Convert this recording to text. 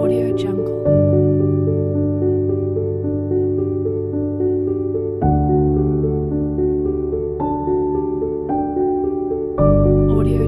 AudioJungle.